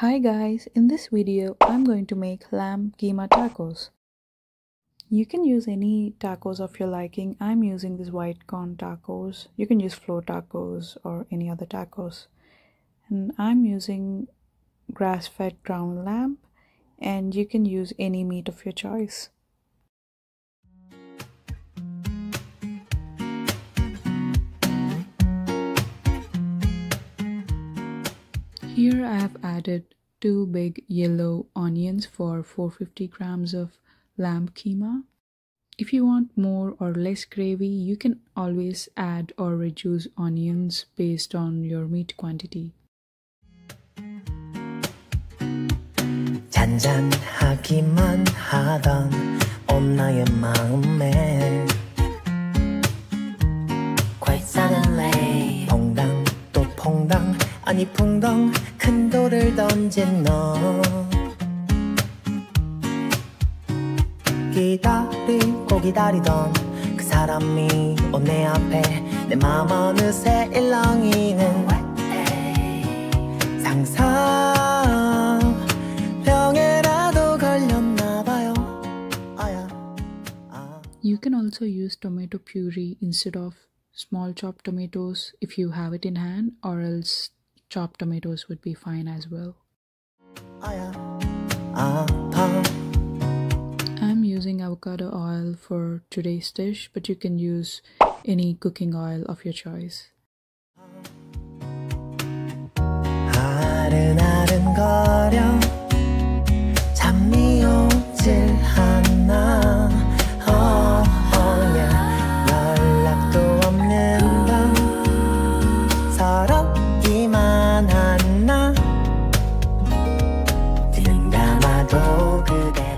Hi guys, in this video I'm going to make lamb keema tacos. You can use any tacos of your liking. I'm using this white corn tacos. You can use flour tacos or any other tacos. And I'm using grass-fed ground lamb, and you can use any meat of your choice. Here I have added 2 big yellow onions for 450 grams of lamb keema. If you want more or less gravy, you can always add or reduce onions based on your meat quantity. 잔잔하기만 하던 온 나의 마음에 Quite suddenly 퐁당 또 퐁당 아니 퐁당 큰 돌을 던진 너 기다리고 기다리던 그 사람이 온 내 앞에 내 마음 어느새 일렁이는 상상 You can also use tomato puree instead of small chopped tomatoes if you have it in hand, or else chopped tomatoes would be fine as well. I'm using avocado oil for today's dish, but you can use any cooking oil of your choice.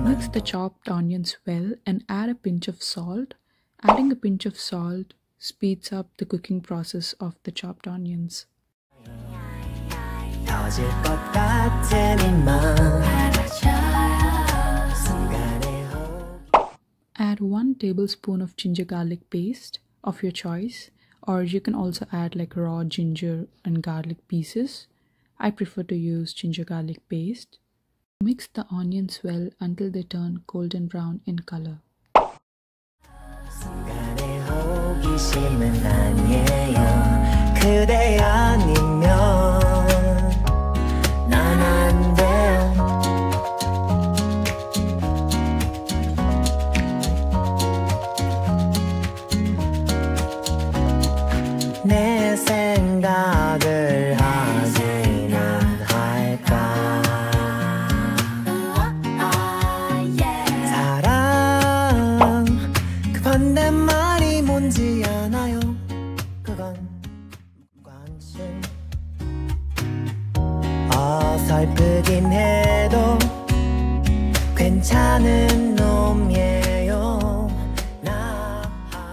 Mix the chopped onions well and add a pinch of salt. Adding a pinch of salt speeds up the cooking process of the chopped onions. Add 1 tablespoon of ginger garlic paste of your choice, or you can also add like raw ginger and garlic pieces. I prefer to use ginger garlic paste. Mix the onions well until they turn golden brown in color.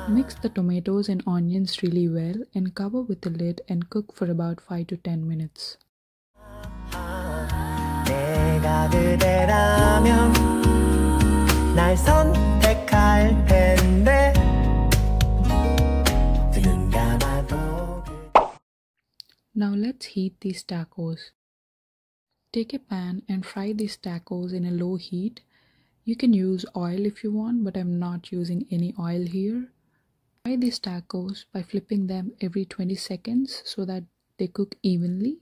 Mix the tomatoes and onions really well and cover with the lid and cook for about 5 to 10 minutes. Now let's heat these tacos. Take a pan and fry these tacos in a low heat. You can use oil if you want, but I'm not using any oil here. Fry these tacos by flipping them every 20 seconds so that they cook evenly.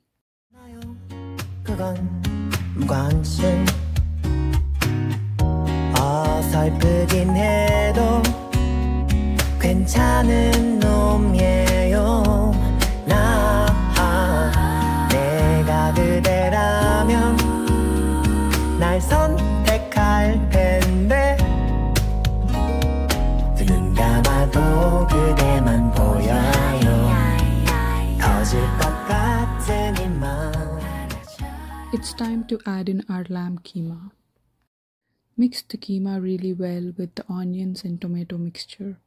보여요. 터질 것 같은 이 맘 It's time to add in our lamb keema. Mix the keema really well with the onions and tomato mixture.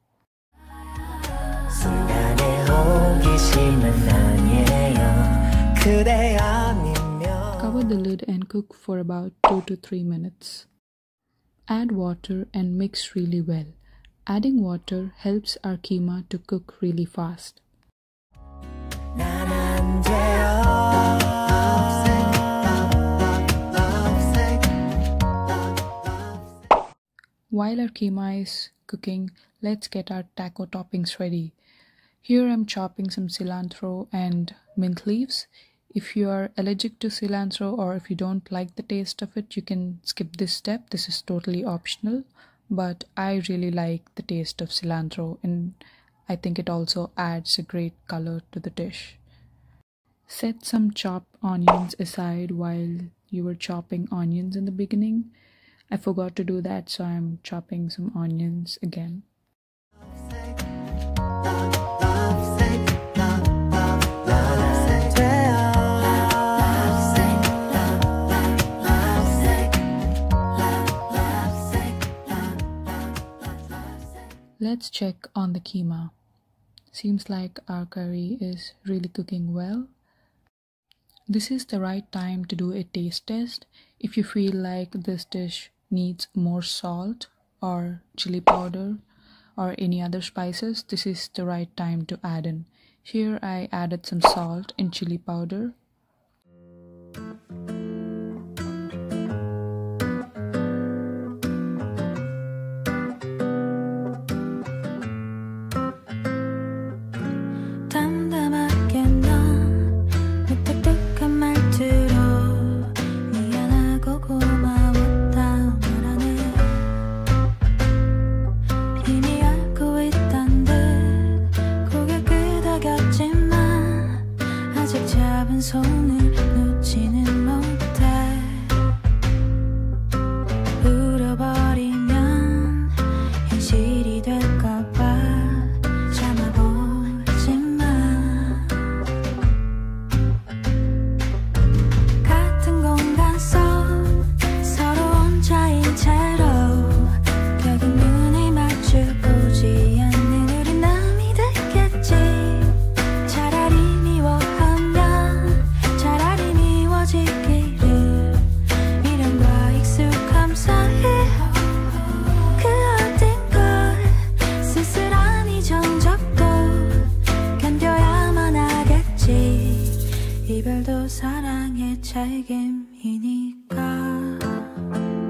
Cover the lid and cook for about 2 to 3 minutes. Add water and mix really well. Adding water helps our keema to cook really fast. While our keema is cooking, let's get our taco toppings ready. Here I'm chopping some cilantro and mint leaves. If you are allergic to cilantro or if you don't like the taste of it, you can skip this step. This is totally optional, but I really like the taste of cilantro and I think it also adds a great color to the dish. Set some chopped onions aside while you were chopping onions in the beginning. I forgot to do that, so I'm chopping some onions again. Let's check on the keema. Seems like our curry is really cooking well. This is the right time to do a taste test. If you feel like this dish needs more salt or chili powder or any other spices, this is the right time to add in. Here I added some salt and chili powder.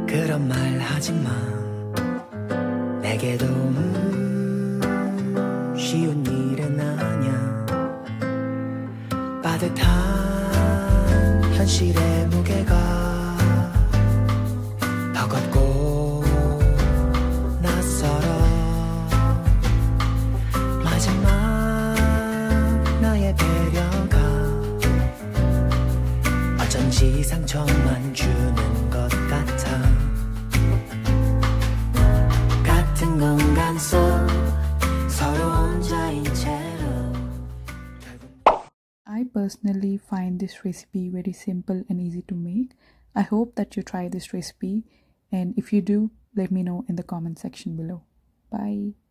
그런 말 하지 마. 내게도 쉬운 일은 아냐. 빠듯한 현실의 무게가 버겁고 낯설어. 마지막 나의 배려가 어쩐지 상처만 주는 것 같아. I personally find this recipe very simple and easy to make. I hope that you try this recipe, and if you do, let me know in the comment section below. Bye.